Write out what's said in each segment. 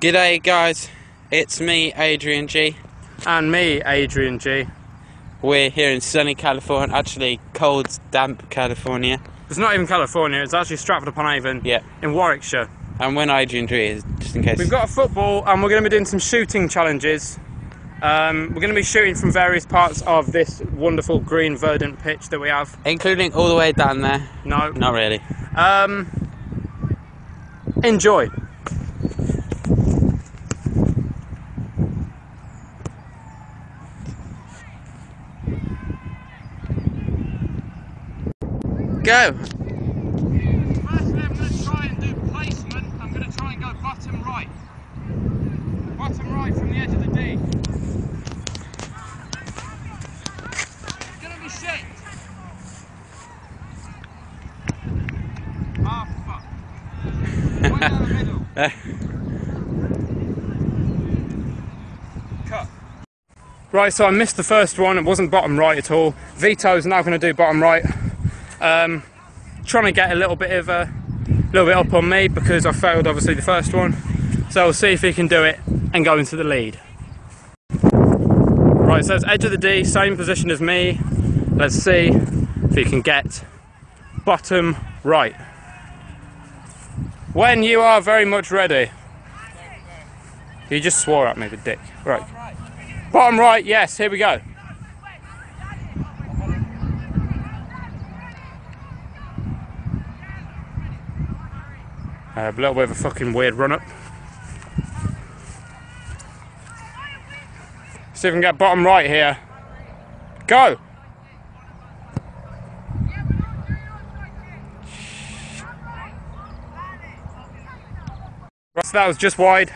G'day guys, it's me Adrian G. And me Adrian G. We're here in sunny California, actually cold, damp California. It's not even California, it's actually Stratford upon Avon, yeah, in Warwickshire. And when Adrian G is, just in case. We've got a football and we're going to be doing some shooting challenges. We're going to be shooting from various parts of this wonderful green verdant pitch that we have. Including all the way down there? No. Not really. Enjoy. Go. Firstly, I'm going to try and do placement. I'm going to try and go bottom right. Bottom right from the edge of the D. It's going to be shit. Ah, fuck. Right down the middle. Cut. Right, so I missed the first one. It wasn't bottom right at all. Vito's now going to do bottom right. Trying to get a little bit of up on me because I failed obviously the first one, so we'll see if he can do it and go into the lead. Right, so it's edge of the D, same position as me. Let's see if he can get bottom right. When you are very much ready. You just swore at me, the dick. Right. Bottom right, yes, here we go. A little bit of a fucking weird run-up. See if we can get bottom right here. Go! Right, so that was just wide.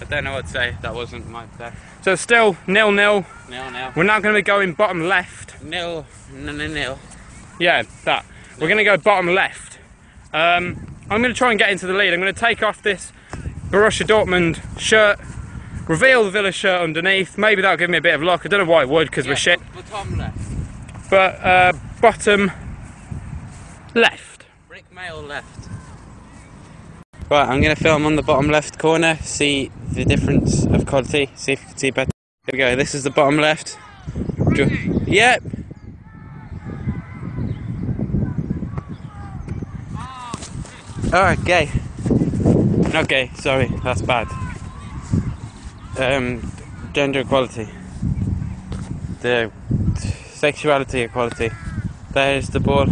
I don't know what to say, that wasn't my best. So still, nil-nil. Nil-nil. We're now going to be going bottom left. Nil-nil-nil. Yeah, that. Nil. We're going to go bottom left. I'm going to try and get into the lead. I'm going to take off this Borussia Dortmund shirt, reveal the Villa shirt underneath. Maybe that'll give me a bit of luck. I don't know why it would because we're shit. Bottom left. But bottom left. Brick mail left. Right, I'm going to film on the bottom left corner, see the difference of quality, see if you can see better. Here we go, this is the bottom left. Yep. Yeah. Alright, gay. Not gay, sorry, that's bad. Gender equality. The sexuality equality. There's the ball.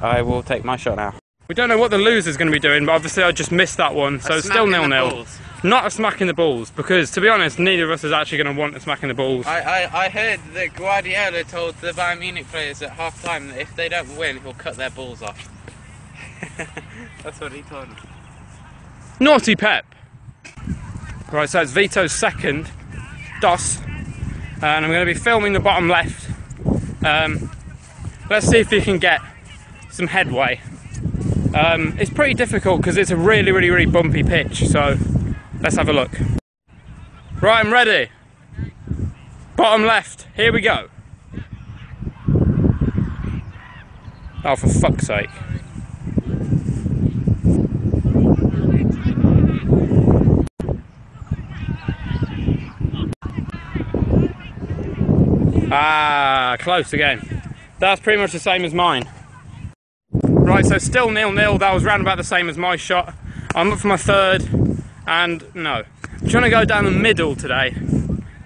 I will take my shot now. We don't know what the loser's going to be doing, but obviously I just missed that one, so it's still nil-nil. Not a smack in the balls, because to be honest, neither of us is actually going to want a smack in the balls. I heard that Guardiola told the Bayern Munich players at half time that if they don't win, he'll cut their balls off. That's what he told us. Naughty Pep! Right, so it's Vito's second, DOS, and I'm going to be filming the bottom left. Let's see if he can get some headway. It's pretty difficult because it's a really bumpy pitch, so let's have a look. Right, I'm ready. Bottom left, here we go. Oh, for fuck's sake. Ah, close again. That's pretty much the same as mine. Right, so still nil-nil. That was round about the same as my shot. I'm up for my third, and no. I'm trying to go down the middle today.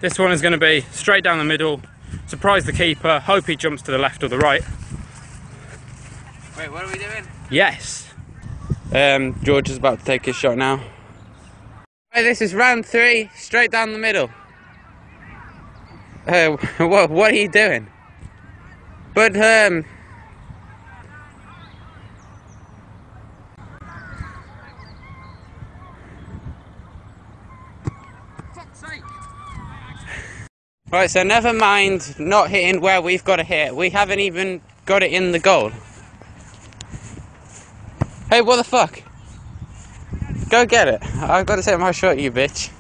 This one is going to be straight down the middle. Surprise the keeper. Hope he jumps to the left or the right. Wait, what are we doing? Yes. George is about to take his shot now. Right, this is round three, straight down the middle. What are you doing? But, fuck's sake. Right, so never mind not hitting where we've got to hit. We haven't even got it in the goal. Hey, what the fuck? Go get it. I've got to take my shot, you bitch.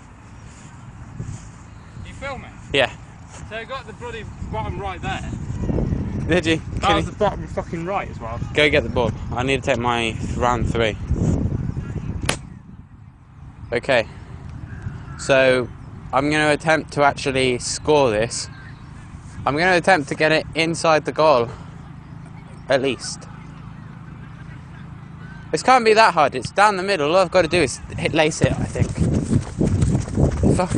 You filming? Yeah. So I got the bloody bottom right there. Did you? That was the bottom fucking right as well. Go get the ball. I need to take my round three. Okay, so I'm going to attempt to actually score this. I'm going to attempt to get it inside the goal, at least. This can't be that hard, it's down the middle. All I've got to do is lace it, I think. Fuck.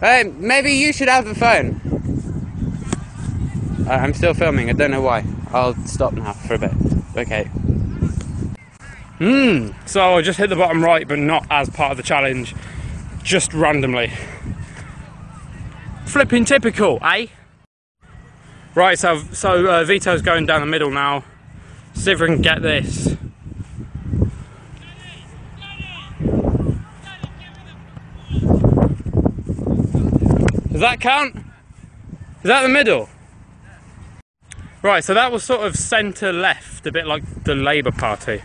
Hey, maybe you should have the phone. I'm still filming, I don't know why. I'll stop now for a bit. Okay. So I just hit the bottom right, but not as part of the challenge. Just randomly. Flipping typical, eh? Right, so Vito's going down the middle now. See if we can get this. Does that count? Is that the middle? Right, so that was sort of centre-left, a bit like the Labour Party.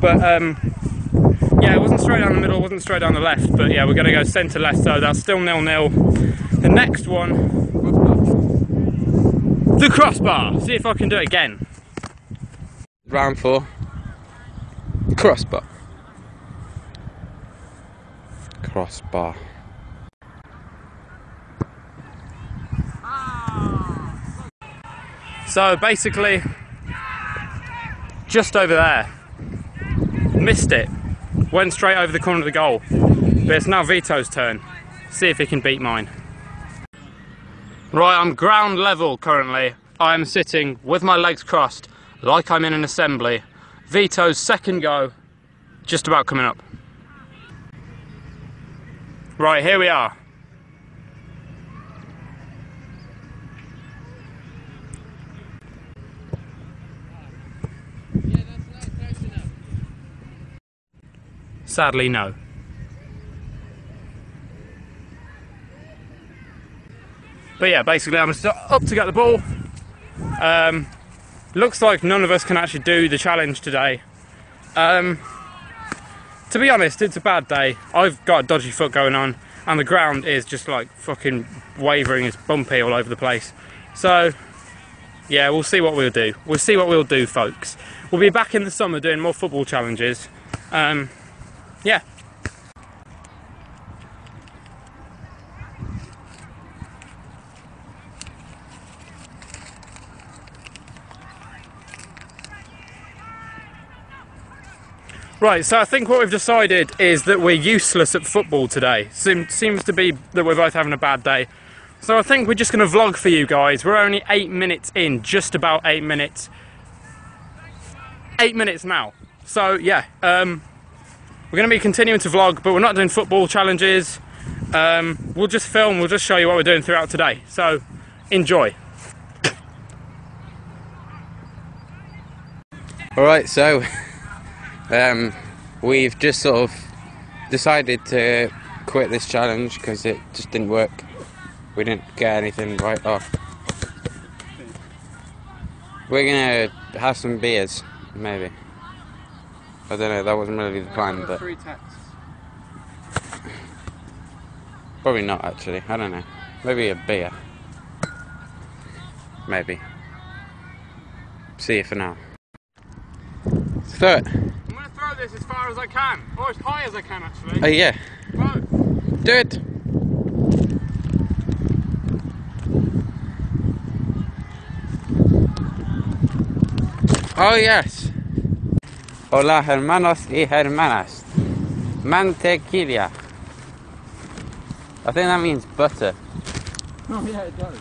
But, yeah, it wasn't straight down the middle, it wasn't straight down the left, but yeah, we're going to go centre-left, so that's still 0-0. The next one, the crossbar. See if I can do it again. Round 4, crossbar. Crossbar. So basically, just over there, missed it, went straight over the corner of the goal, but it's now Vito's turn, see if he can beat mine. Right, I'm ground level currently, I am sitting with my legs crossed, like I'm in an assembly, Vito's second go, just about coming up. Right, here we are. Sadly, no. But yeah, basically I'm up to get the ball. Looks like none of us can actually do the challenge today. To be honest, it's a bad day. I've got a dodgy foot going on and the ground is just like fucking wavering, it's bumpy all over the place. So yeah, we'll see what we'll do. We'll see what we'll do, folks. We'll be back in the summer doing more football challenges. Yeah. Right, so I think what we've decided is that we're useless at football today. Seems to be that we're both having a bad day. So I think we're just going to vlog for you guys. We're only 8 minutes in, just about 8 minutes. 8 minutes now. So, yeah, we're going to be continuing to vlog, but we're not doing football challenges. We'll just film, we'll just show you what we're doing throughout today. So, enjoy. Alright, so we've just sort of decided to quit this challenge because it just didn't work. We didn't get anything right off. We're going to have some beers, maybe. I don't know, that wasn't really the plan, but... Probably not, actually. I don't know. Maybe a beer. Maybe. See you for now. Let's throw it. I'm going to throw this as far as I can. Or as high as I can, actually. Oh, yeah. Both. Do it. Oh, yes. Hola hermanos y hermanas. Mantequilla. I think that means butter. Oh yeah, it does.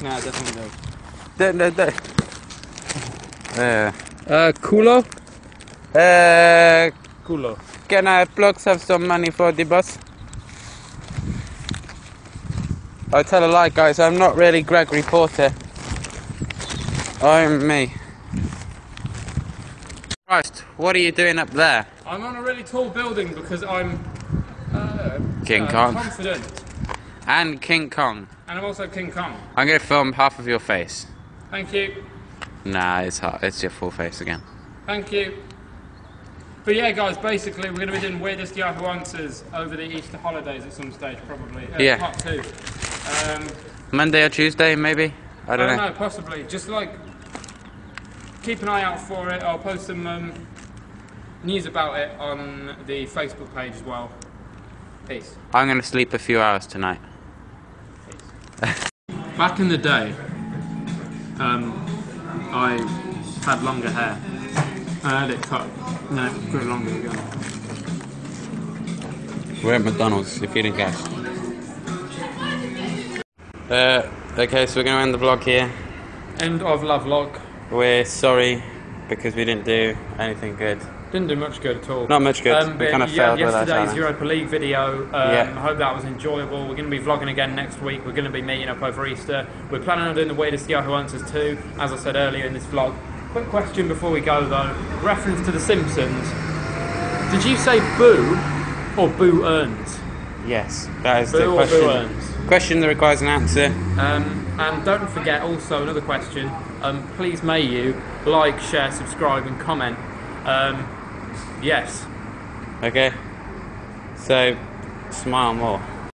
No, it doesn't do. Culo? Culo. Can I pluck have some money for the bus? I tell a lie, guys, I'm not really Gregory Porter. I'm me. Christ, what are you doing up there? I'm on a really tall building because I'm King Kong. Confident. And King Kong. And I'm also King Kong. I'm going to film half of your face. Thank you. Nah, it's hot. It's your full face again. Thank you. But yeah, guys, basically we're going to be doing Weirdest Yahoo Answers over the Easter holidays at some stage, probably. Yeah. Part 2. Monday or Tuesday, maybe? I don't know. Possibly. Just like... Keep an eye out for it. I'll post some news about it on the Facebook page as well. Peace. I'm going to sleep a few hours tonight. Peace. Back in the day, I had longer hair. I had it cut. No, it grew longer ago. We're at McDonald's, if you didn't guess. Okay, so we're going to end the vlog here. End of love vlog. We're sorry because we didn't do anything good. Didn't do much good at all. Not much good. We kind of failed with yesterday's Europa League video. I hope that was enjoyable. We're going to be vlogging again next week. We're going to be meeting up over Easter. We're planning on doing the Way to See Who Answers 2, as I said earlier in this vlog. Quick question before we go though. Reference to The Simpsons. Did you say boo or boo earns? Yes, that is boo the question. Boo or boo earns? Question that requires an answer. And don't forget also another question. Please may you like, share, subscribe and comment. Yes. Okay. So, smile more.